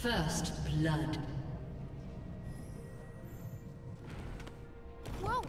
First blood. Whoa.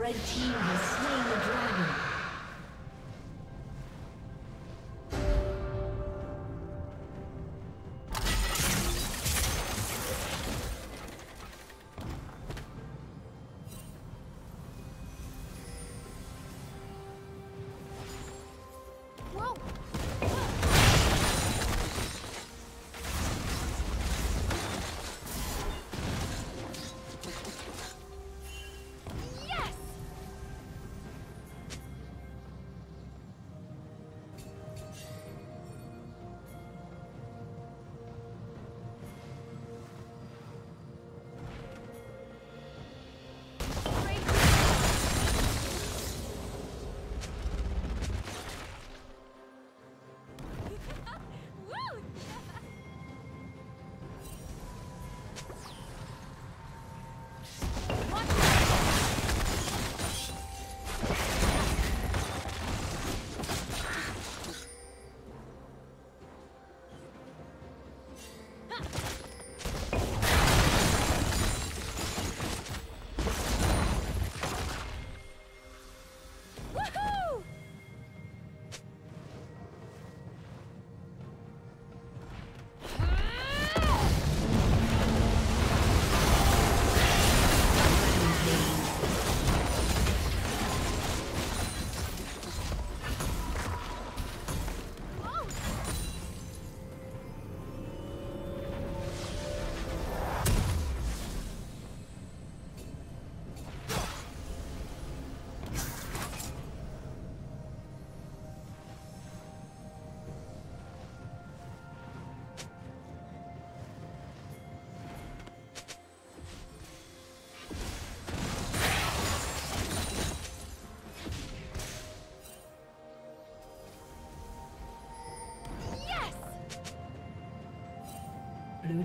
Red team has slain the dragon. Blue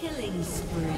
Killing spree.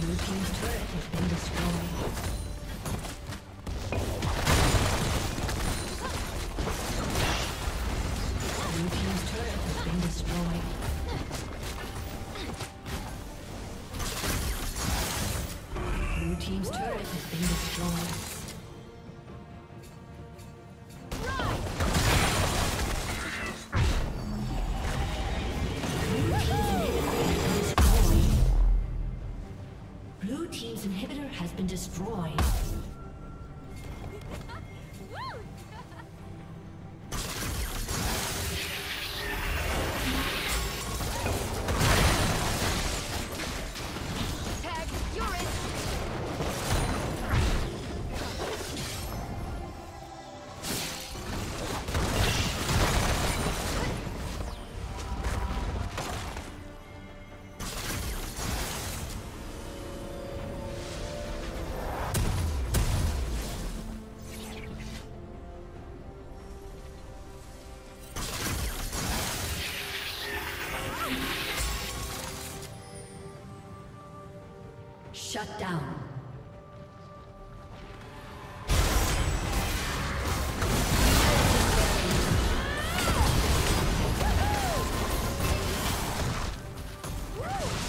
Blue team's turret has been destroyed. Team's turret has been destroyed. Shut down. Woo!